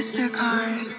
Mastercard.